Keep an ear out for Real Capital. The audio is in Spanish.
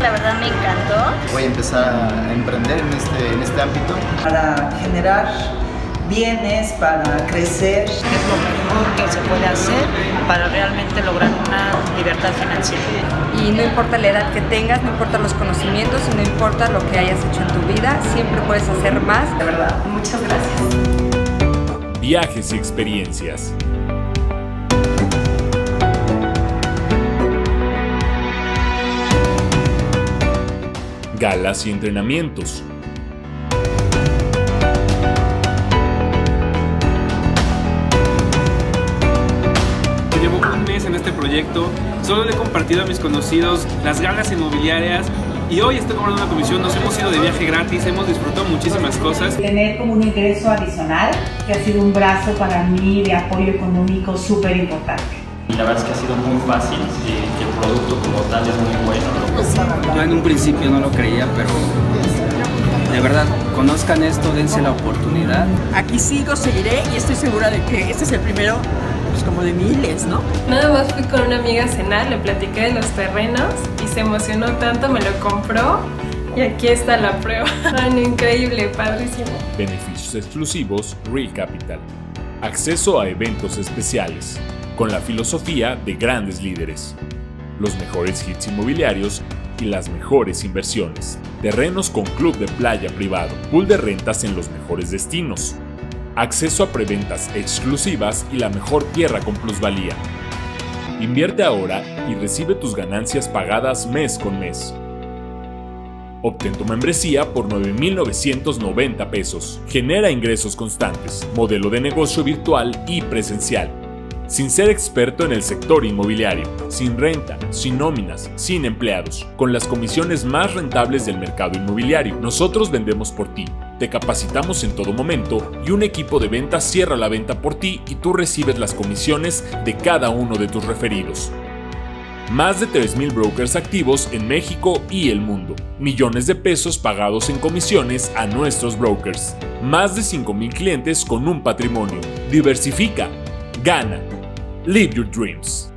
La verdad me encantó. Voy a empezar a emprender en este ámbito. Para generar bienes, para crecer. Es lo mejor que se puede hacer para realmente lograr una libertad financiera. Y no importa la edad que tengas, no importa los conocimientos, no importa lo que hayas hecho en tu vida, siempre puedes hacer más. La verdad, muchas gracias. Viajes y experiencias. Galas y entrenamientos. Llevo un mes en este proyecto, solo le he compartido a mis conocidos las galas inmobiliarias y hoy estoy cobrando una comisión. Nos hemos ido de viaje gratis, hemos disfrutado muchísimas cosas. Tener como un ingreso adicional que ha sido un brazo para mí de apoyo económico súper importante. Y la verdad es que ha sido muy fácil, que el producto como tal es muy bueno. Yo en un principio no lo creía, pero de verdad, conozcan esto, dense la oportunidad. Aquí sigo, seguiré y estoy segura de que este es el primero, pues como de miles, ¿no? Nada más fui con una amiga a cenar, le platiqué de los terrenos y se emocionó tanto, me lo compró y aquí está la prueba. Increíble, padrísimo. Beneficios exclusivos Real Capital. Acceso a eventos especiales. Con la filosofía de grandes líderes, los mejores hits inmobiliarios y las mejores inversiones, terrenos con club de playa privado, pool de rentas en los mejores destinos, acceso a preventas exclusivas y la mejor tierra con plusvalía. Invierte ahora y recibe tus ganancias pagadas mes con mes. Obtén tu membresía por 9,990 pesos. Genera ingresos constantes, modelo de negocio virtual y presencial. Sin ser experto en el sector inmobiliario, sin renta, sin nóminas, sin empleados, con las comisiones más rentables del mercado inmobiliario. Nosotros vendemos por ti, te capacitamos en todo momento y un equipo de ventas cierra la venta por ti y tú recibes las comisiones de cada uno de tus referidos. Más de 3,000 brokers activos en México y el mundo. Millones de pesos pagados en comisiones a nuestros brokers. Más de 5,000 clientes con un patrimonio. Diversifica, gana. Live your dreams.